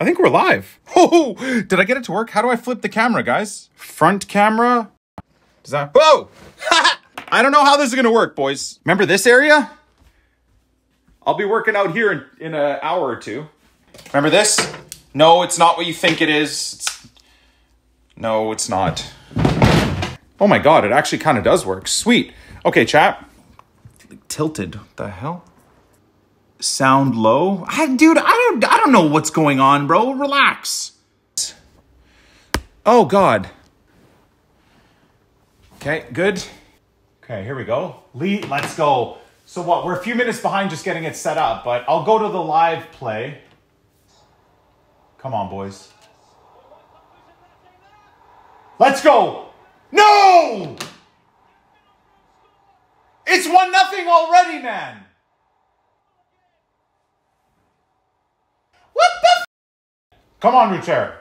I think we're live. Oh, did I get it to work? How do I flip the camera, guys? Front camera? Does that... Whoa! I don't know how this is gonna work, boys. Remember this area? I'll be working out here in an hour or two. Remember this? No, it's not what you think it is. No, it's not. Oh my God, it actually kind of does work. Sweet. Okay, chat. Tilted. What the hell? Sound low? Dude, I don't know what's going on, bro. Relax. Oh God. Okay, good. Okay, here we go. Lee, let's go. So what? We're a few minutes behind just getting it set up, but I'll go to the live play. Come on, boys. Let's go. No! It's 1-0 already, man. What the f? Come on, Ruter.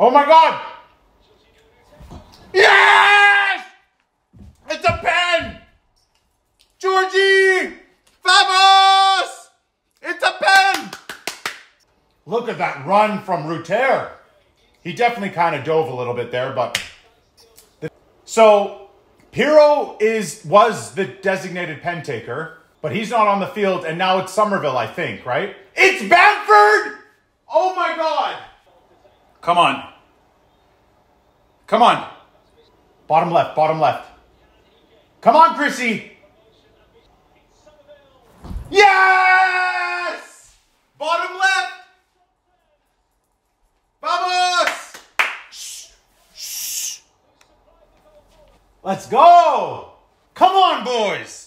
Oh my God. Yes! It's a pen! Georgie! Vamos! It's a pen! Look at that run from Ruter. He definitely kind of dove a little bit there, but... So, Piroe was the designated pen taker, but he's not on the field, and now it's Somerville, I think, right? It's Bamford! Oh my God! Come on. Come on. Bottom left, bottom left. Come on, Chrissy. Yes! Bottom left. Vamos! Shh, shh. Let's go. Come on, boys.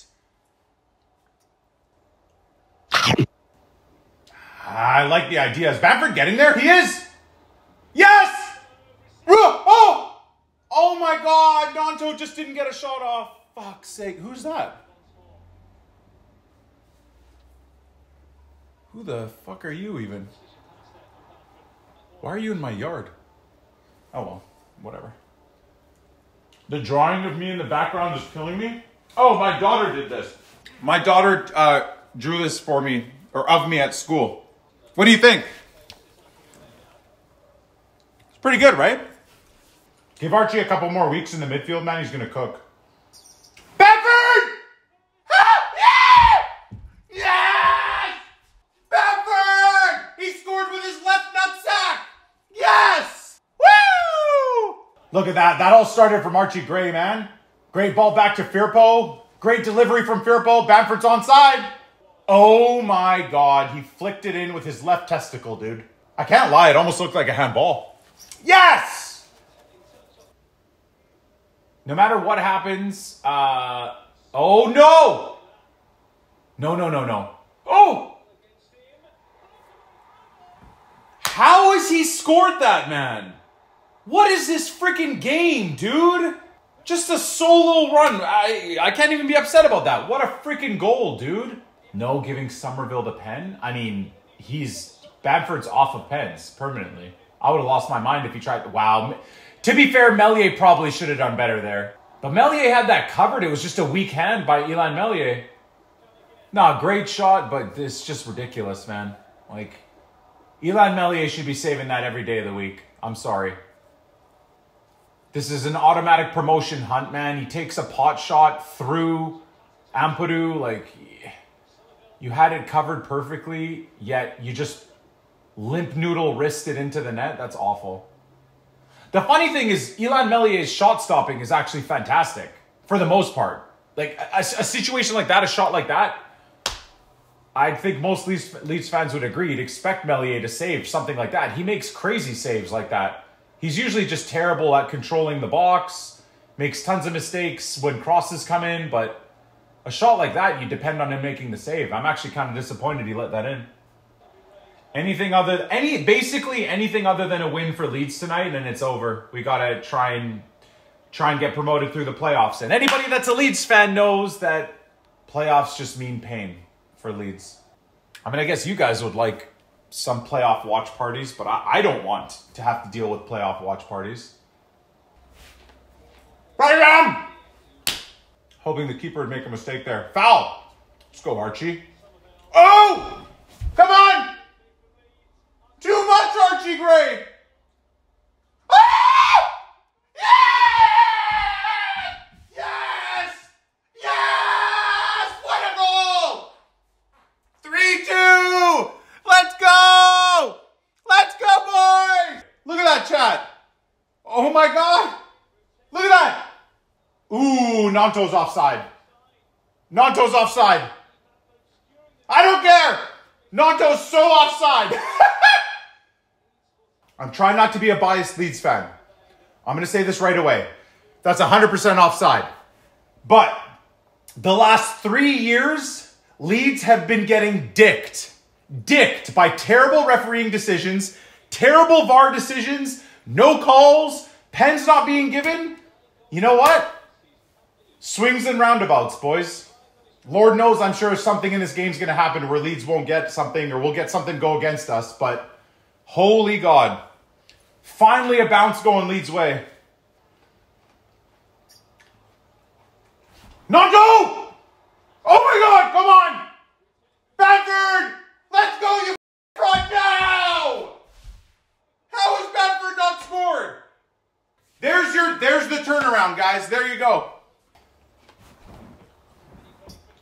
I like the idea. Is Bamford getting there? He is. Yes! Oh! Oh my God, Nanto just didn't get a shot off. Fuck's sake, who's that? Who the fuck are you even? Why are you in my yard? Oh well, whatever. The drawing of me in the background is killing me? Oh, my daughter did this. My daughter drew this for me, or of me at school. What do you think? It's pretty good, right? Give Archie a couple more weeks in the midfield, man. He's going to cook. Bamford! Ah, yeah! Yes! Bamford! He scored with his left nutsack! Yes! Woo! Look at that. That all started from Archie Gray, man. Great ball back to Firpo. Great delivery from Firpo. Bamford's onside. Oh, my God. He flicked it in with his left testicle, dude. I can't lie. It almost looked like a handball. Yes! No matter what happens, oh no! No, no, no, no. Oh! How has he scored that, man? What is this freaking game, dude? Just a solo run. I can't even be upset about that. What a freaking goal, dude. No giving Somerville the pen? I mean, Bamford's off of pens permanently. I would have lost my mind if he tried, wow. To be fair, Meslier probably should have done better there. But Meslier had that covered. It was just a weak hand by Illan Meslier. Nah, great shot, but it's just ridiculous, man. Like, Illan Meslier should be saving that every day of the week. I'm sorry. This is an automatic promotion hunt, man. He takes a pot shot through Ampadu. Like, you had it covered perfectly, yet you just limp noodle wristed into the net. That's awful. The funny thing is, Illan Meslier's shot stopping is actually fantastic for the most part. Like a situation like that, a shot like that, I think most Leeds fans would agree. You'd expect Meslier to save something like that. He makes crazy saves like that. He's usually just terrible at controlling the box, makes tons of mistakes when crosses come in, but a shot like that, you depend on him making the save. I'm actually kind of disappointed he let that in. Basically anything other than a win for Leeds tonight, and it's over. We gotta try and get promoted through the playoffs. And anybody that's a Leeds fan knows that playoffs just mean pain for Leeds. I mean, I guess you guys would like some playoff watch parties, but I don't want to have to deal with playoff watch parties. Right around! Hoping the keeper would make a mistake there. Foul! Let's go, Archie. Oh! Come on! Archie Gray. Chat. Oh my God. Look at that. Ooh, Nanto's offside. Nanto's offside. I don't care. Nanto's so offside. I'm trying not to be a biased Leeds fan. I'm going to say this right away. That's 100% offside. But the last 3 years, Leeds have been getting dicked. Dicked by terrible refereeing decisions. Terrible VAR decisions, no calls, pens not being given. You know what? Swings and roundabouts, boys. Lord knows I'm sure something in this game's going to happen where Leeds won't get something or we'll get something go against us, but holy God. Finally a bounce going Leeds' way. Nanto! Oh my God, come on! Bamford! Let's go, you right now! How is Bamford not scored? There's the turnaround, guys. There you go.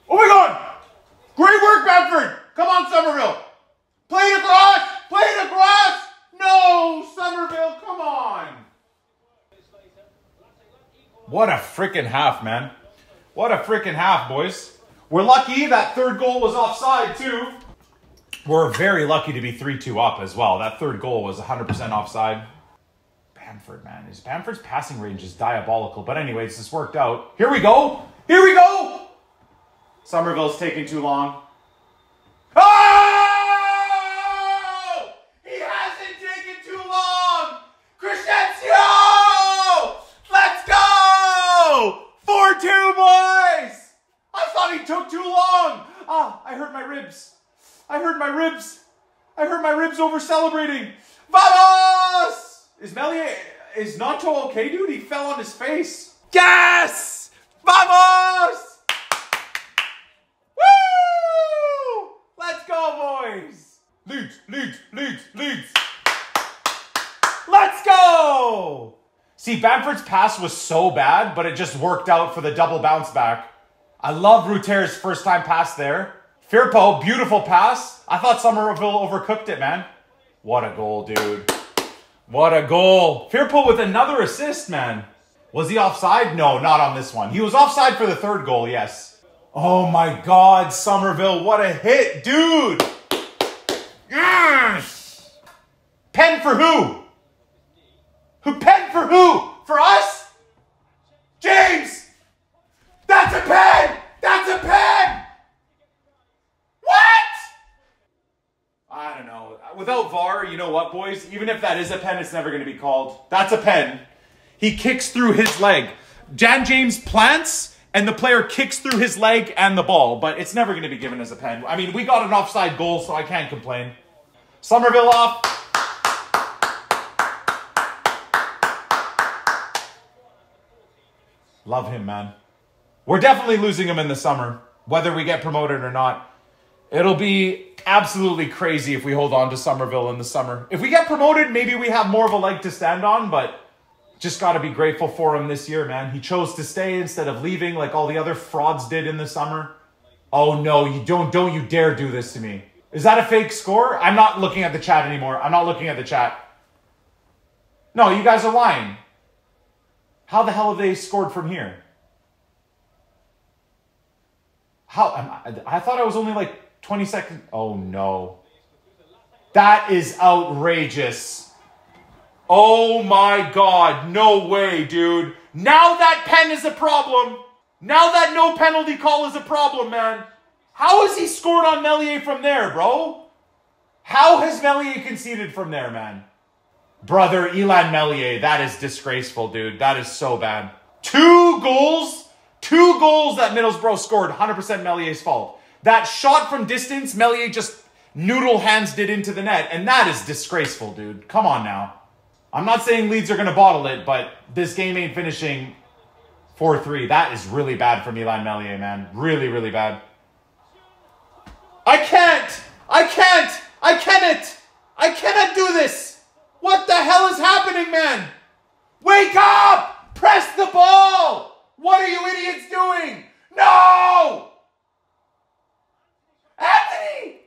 Oh my God! Great work, Bamford! Come on, Somerville! Play it across! Play it across! No, Somerville, come on! What a freaking half, man. What a freaking half, boys. We're lucky that third goal was offside, too. We're very lucky to be 3-2 up as well. That third goal was 100% offside. Bamford, man. Bamford's passing range is diabolical. But anyways, this worked out. Here we go. Here we go. Somerville's taking too long. Oh! He hasn't taken too long. Crescencio! Let's go! 4-2, boys. I thought he took too long. Ah, I hurt my ribs. I hurt my ribs. I hurt my ribs over celebrating. Vamos! Is Nanto okay, dude? He fell on his face. Yes! Vamos! Woo! Let's go, boys. Leeds, Leeds, Leeds, Leeds. Let's go! See, Bamford's pass was so bad, but it just worked out for the double bounce back. I love Ruter's first time pass there. Firpo, beautiful pass. I thought Somerville overcooked it, man. What a goal, dude. What a goal. Firpo with another assist, man. Was he offside? No, not on this one. He was offside for the third goal, yes. Oh my God, Somerville, what a hit, dude. Yes! Pen for who? Who pen for who? For us? James! That's a pen! That's a pen! I don't know. Without VAR, you know what, boys? Even if that is a pen, it's never going to be called. That's a pen. He kicks through his leg. Dan James plants, and the player kicks through his leg and the ball, but it's never going to be given as a pen. I mean, we got an offside goal, so I can't complain. Somerville off. Love him, man. We're definitely losing him in the summer, whether we get promoted or not. It'll be absolutely crazy if we hold on to Somerville in the summer. If we get promoted, maybe we have more of a leg to stand on, but just got to be grateful for him this year, man. He chose to stay instead of leaving like all the other frauds did in the summer. Oh no, you don't you dare do this to me. Is that a fake score? I'm not looking at the chat anymore. I'm not looking at the chat. No, you guys are lying. How the hell have they scored from here? How? I thought I was only like 20 seconds. Oh, no. That is outrageous. Oh, my God. No way, dude. Now that pen is a problem. Now that no penalty call is a problem, man. How has he scored on Meslier from there, bro? How has Meslier conceded from there, man? Brother, Illan Meslier, that is disgraceful, dude. That is so bad. 2 goals. 2 goals that Middlesbrough scored. 100% Meslier's fault. That shot from distance, Meslier just noodle hands it into the net. And that is disgraceful, dude. Come on now. I'm not saying Leeds are going to bottle it, but this game ain't finishing 4-3. That is really bad from Illan Meslier, man. Really, really bad. I can't! I can't! I cannot do this! What the hell is happening, man? Wake up! Press the ball! What are you idiots doing? No! Anthony!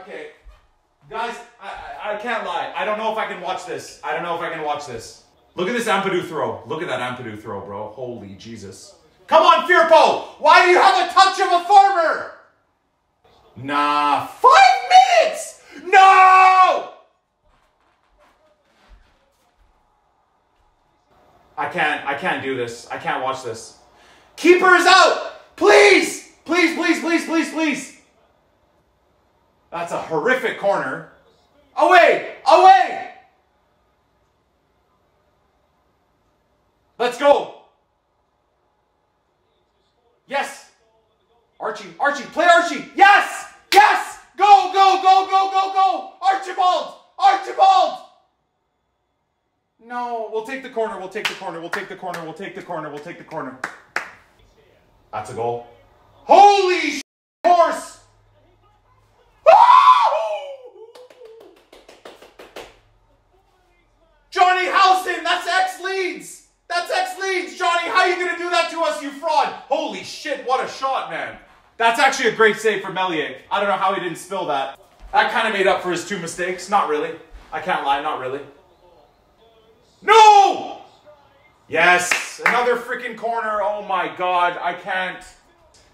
Okay, guys, I can't lie. I don't know if I can watch this. I don't know if I can watch this. Look at this Ampadu throw. Look at that Ampadu throw, bro. Holy Jesus. Come on, Firpo! Why do you have a touch of a farmer? Nah, 5 minutes! No! I can't do this. I can't watch this. Keeper is out! Please! Please, please, please, please, please! That's a horrific corner. Away! Away! Let's go! Yes! Archie, Archie, play Archie! Yes! Yes! Go, go, go, go, go, go! Archibald! Archibald! No, we'll take the corner, we'll take the corner, we'll take the corner, we'll take the corner, we'll take the corner. That's a goal. Holy shit, horse! Johnny Howson, that's ex-Leeds! That's ex-Leeds, Johnny! How are you gonna do that to us, you fraud? Holy shit, what a shot, man. That's actually a great save from Meslier. I don't know how he didn't spill that. That kind of made up for his 2 mistakes. Not really. I can't lie, not really. No! Yes, another freaking corner. Oh my God, I can't.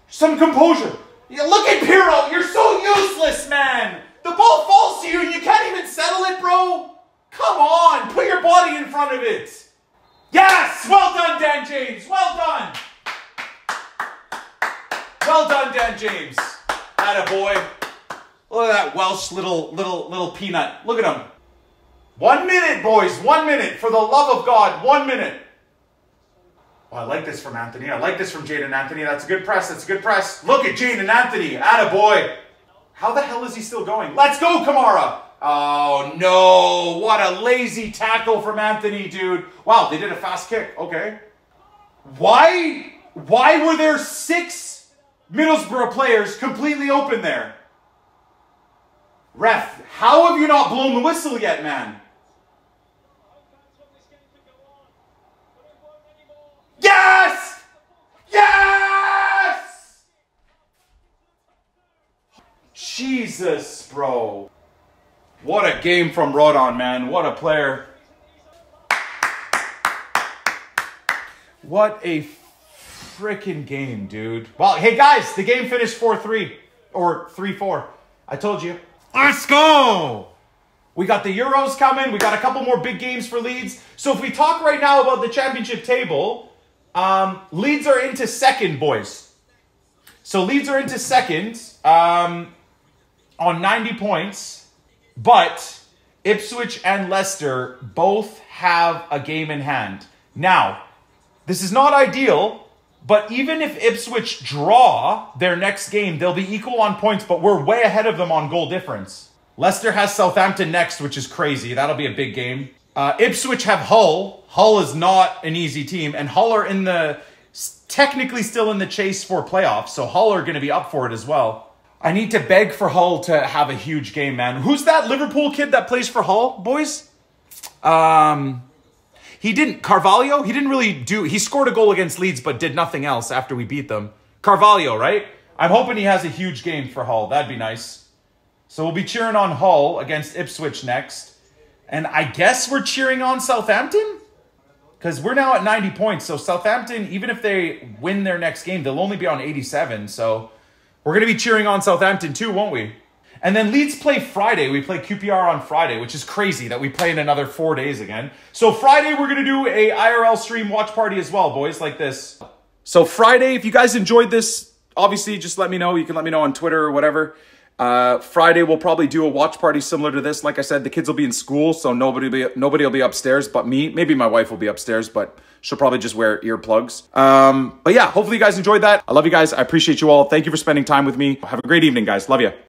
Some composure. Yeah, look at Piroe, you're so useless, man. The ball falls to you and you can't even settle it, bro. Come on, put your body in front of it. Yes, well done, Dan James, well done. Well done, Dan James. Attaboy. Look at that Welsh little peanut. Look at him. 1 minute, boys, 1 minute. For the love of God, 1 minute. Oh, I like this from Anthony. I like this from Jayden Anthony. That's a good press. That's a good press. Look at Jayden Anthony. Attaboy. How the hell is he still going? Let's go, Kamara. Oh, no. What a lazy tackle from Anthony, dude. Wow, they did a fast kick. Okay. Why were there 6 Middlesbrough players completely open there? Ref, how have you not blown the whistle yet, man? Yes! Yes! Jesus, bro. What a game from Rodon, man. What a player. What a freaking game, dude. Well, hey, guys, the game finished 4-3. Or 3-4. I told you. Let's go! We got the Euros coming. We got a couple more big games for Leeds. So if we talk right now about the championship table, Leeds are into second, boys. So Leeds are into second on 90 points. But Ipswich and Leicester both have a game in hand. Now, this is not ideal, but even if Ipswich draw their next game, they'll be equal on points, but we're way ahead of them on goal difference. Leicester has Southampton next, which is crazy. That'll be a big game. Ipswich have Hull. Hull is not an easy team, and Hull are in the technically still in the chase for playoffs, so Hull are going to be up for it as well. I need to beg for Hull to have a huge game, man. Who's that Liverpool kid that plays for Hull, boys? He didn't, Carvalho, he didn't really do, he scored a goal against Leeds, but did nothing else after we beat them. Carvalho, right? I'm hoping he has a huge game for Hull. That'd be nice. So we'll be cheering on Hull against Ipswich next. And I guess we're cheering on Southampton? Because we're now at 90 points. So Southampton, even if they win their next game, they'll only be on 87. So we're going to be cheering on Southampton too, won't we? And then Leeds play Friday. We play QPR on Friday, which is crazy that we play in another 4 days again. So Friday, we're going to do a IRL stream watch party as well, boys, like this. So Friday, if you guys enjoyed this, obviously just let me know. You can let me know on Twitter or whatever. Friday, we'll probably do a watch party similar to this. Like I said, the kids will be in school, so nobody will be upstairs but me. Maybe my wife will be upstairs, but she'll probably just wear earplugs. But yeah, hopefully you guys enjoyed that. I love you guys. I appreciate you all. Thank you for spending time with me. Have a great evening, guys. Love you.